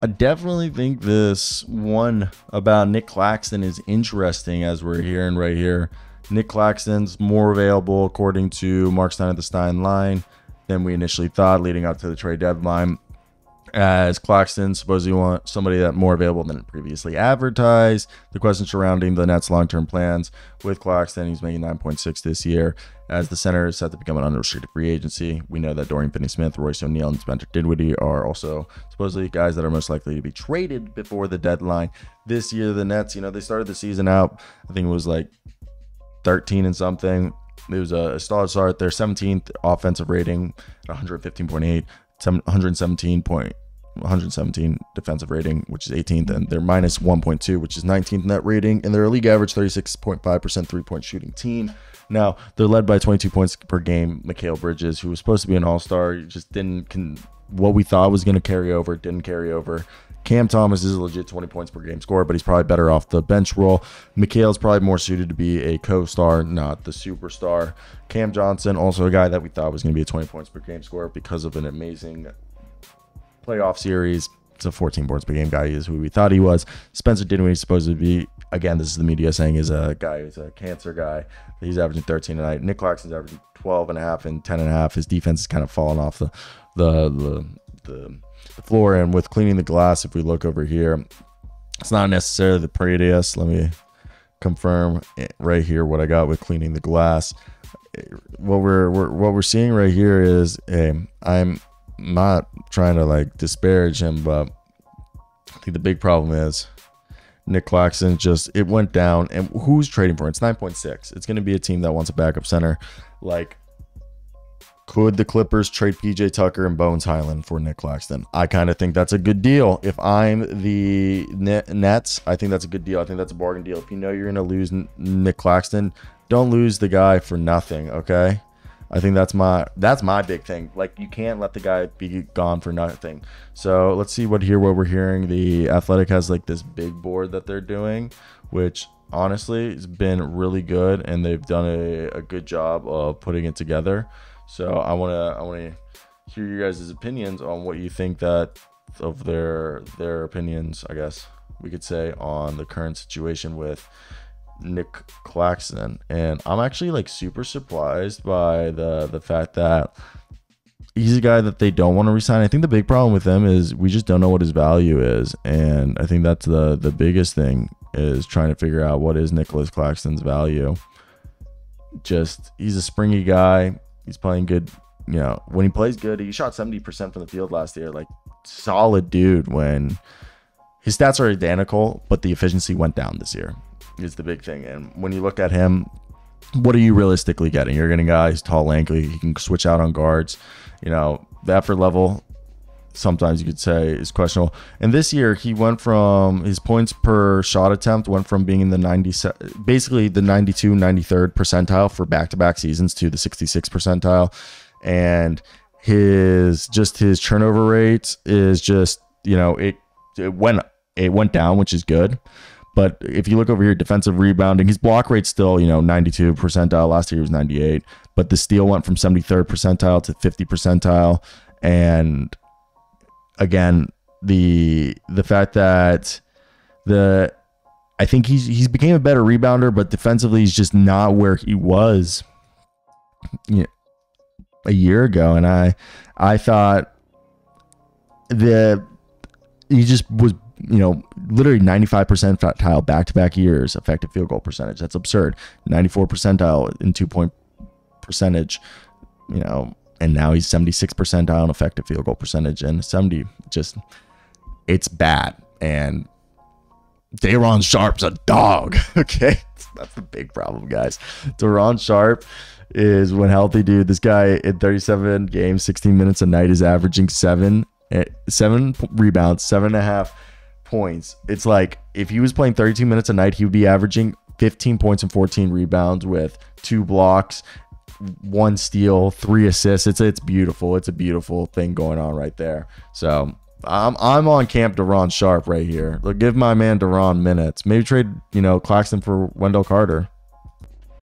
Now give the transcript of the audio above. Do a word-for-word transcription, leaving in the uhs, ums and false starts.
I definitely think this one about Nic Claxton is interesting, as we're hearing right here. Nic Claxton's more available, according to Mark Stein at the Stein Line, than we initially thought leading up to the trade deadline, as Claxton supposedly want somebody that more available than previously advertised. The question surrounding the Nets' long-term plans with Claxton, he's making nine point six this year, as the center is set to become an unrestricted free agency. We know that Dorian Finney-Smith, Royce O'Neill, and Spencer Dinwiddie are also supposedly guys that are most likely to be traded before the deadline this year. The Nets, you know, they started the season out, I think it was like thirteen and something. It was a solid start. Their seventeenth offensive rating at one fifteen point eight. one seventeen point one seventeen defensive rating, which is eighteenth, and they're minus one point two, which is nineteenth net rating, and they're a league average thirty-six point five percent three-point shooting team. Now they're led by twenty-two points per game. Mikal Bridges, who was supposed to be an all-star, just didn't can what we thought was going to carry over didn't carry over. Cam Thomas is a legit twenty points per game scorer, but he's probably better off the bench role. Mikhail's probably more suited to be a co-star, not the superstar. Cam Johnson, also a guy that we thought was going to be a twenty points per game scorer because of an amazing playoff series. It's a fourteen points per game guy. He is who we thought he was. Spencer Dinwiddie is supposed to be, again, this is the media saying, is a guy who's a cancer guy. He's averaging thirteen tonight. Nic Claxton's averaging twelve and a half and ten and a half. His defense is kind of falling off the the the the the floor, and with cleaning the glass, if we look over here, it's not necessarily the prettiest. Let me confirm right here what I got with cleaning the glass. What we're, we're what we're seeing right here is a, I'm not trying to like disparage him, but I think the big problem is Nic Claxton just, it went down, and who's trading for it? It's nine point six. It's going to be a team that wants a backup center. Like, could the Clippers trade P J Tucker and Bones Highland for Nic Claxton? I kind of think that's a good deal. If I'm the Nets, I think that's a good deal. I think that's a bargain deal. If you know you're going to lose Nic Claxton, don't lose the guy for nothing, okay? I think that's my that's my big thing. Like, you can't let the guy be gone for nothing. So let's see what here what we're hearing. The Athletic has like this big board that they're doing, which honestly has been really good, and they've done a, a good job of putting it together. So I want to I want to hear you guys' opinions on what you think that of their their opinions, I guess we could say, on the current situation with Nic Claxton. And I'm actually like super surprised by the the fact that he's a guy that they don't want to resign. I think the big problem with him is we just don't know what his value is, and I think that's the the biggest thing, is trying to figure out what is Nic Claxton's value. Just, he's a springy guy. He's playing good. You know, when he plays good, he shot seventy percent from the field last year. Like, solid dude. When his stats are identical, but the efficiency went down this year is the big thing. And when you look at him, what are you realistically getting? You're getting a guy who's tall, lanky. He can switch out on guards. You know, the effort level, sometimes you could say, is questionable. And this year, he went from his points per shot attempt went from being in the ninety-seven, basically the ninety-two, ninety-third percentile for back-to-back seasons, to the sixty-sixth percentile. And his just his turnover rate is just, you know, it it went it went down, which is good. But if you look over here, defensive rebounding, his block rate's still, you know, ninety-two percentile. Last year he was ninety-eight, but the steal went from seventy-third percentile to fifty percentile. And again, the the fact that the I think he's he's became a better rebounder, but defensively he's just not where he was, you know, a year ago. And I I thought the he just was, you know, literally ninety-five percent percentile back to back years effective field goal percentage. That's absurd. ninety-four percentile in two point percentage, you know. And now he's seventy-six percentile on effective field goal percentage, and seventy, just, it's bad. And De'Ron Sharpe's a dog. Okay, that's the big problem, guys. De'Ron Sharpe is, when healthy, dude, this guy in thirty-seven games, sixteen minutes a night, is averaging seven, seven rebounds, seven and a half points. It's like, if he was playing thirty-two minutes a night, he would be averaging fifteen points and fourteen rebounds with two blocks, one steal, three assists. It's it's beautiful. It's a beautiful thing going on right there. So I'm I'm on camp De'Ron Sharpe right here. Look, give my man De'Ron minutes. Maybe trade, you know, Claxton for Wendell Carter.